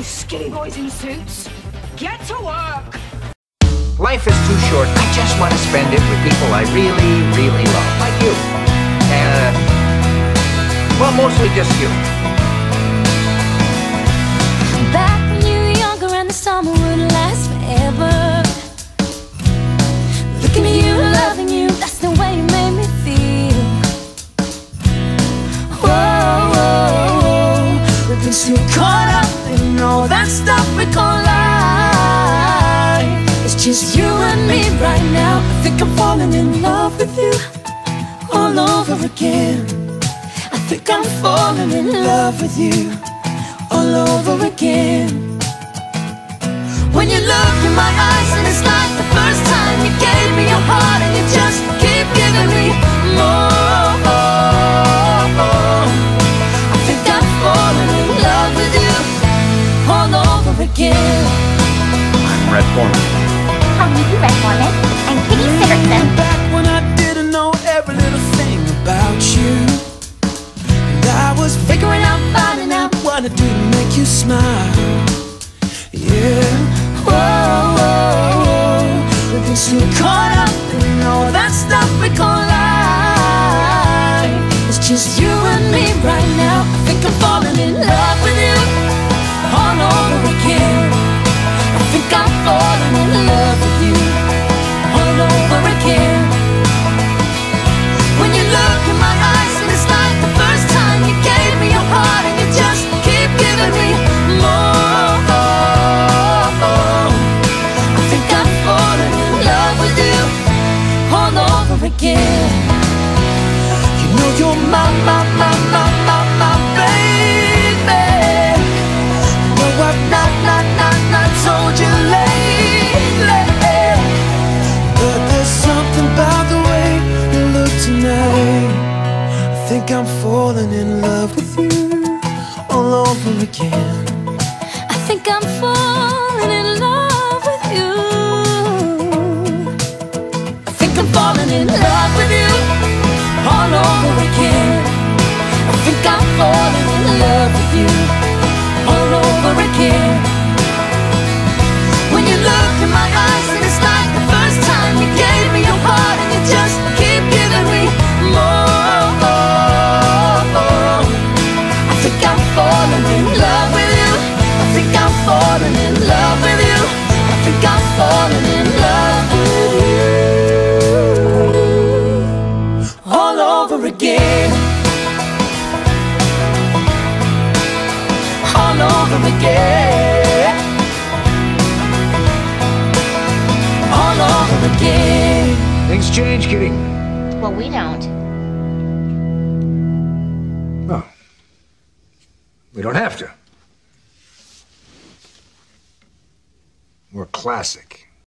you skinny boys in suits. Get to work! Life is too short. I just want to spend it with people I really, really love. Like you. Well, mostly just you. Back in New York around the summer wouldn't last forever. Looking at you, loving you, that's the way you made me feel. Whoa, whoa, whoa. We've been so caught up in all that stuff we call life. It's just you and me right now. I think I'm falling in love with you all over again. I think I'm falling in love with you all over again. When you look in my eyes and it's like the first time, you gave me your heart and you just keep giving me more. I think I'm falling in love with you all over again. I'm Red Forman. I'm Red Forman and Kitty Forman. Back when I didn't know every little thing about you, and I was figuring out, finding out what I do to make you smile. Yeah. Whoa, whoa, whoa. We've been so caught up in all that stuff we call life. It's just you and me right now. I think I'm falling in love with you all over again. I think I'm falling in love with you all over again. When you look in my eyes and it's like the first time, you gave me your heart and you just keep giving me more. Again. You know you're my baby. You know I've not told you lately, but there's something about the way you look tonight. I think I'm falling in love with you all over again. I think I'm falling in love with you. Falling in love with you all over again. I think I'm falling in love with you all over again. When you look in my eyes and it's like the first time, you gave me your heart and you just keep giving me more. I think I'm falling in love with you. I think I'm falling in love with you. I think I'm falling in love with you. Again, all over again, all over again. Things change, Kitty. Well, we don't. Well, we don't have to. We're classic.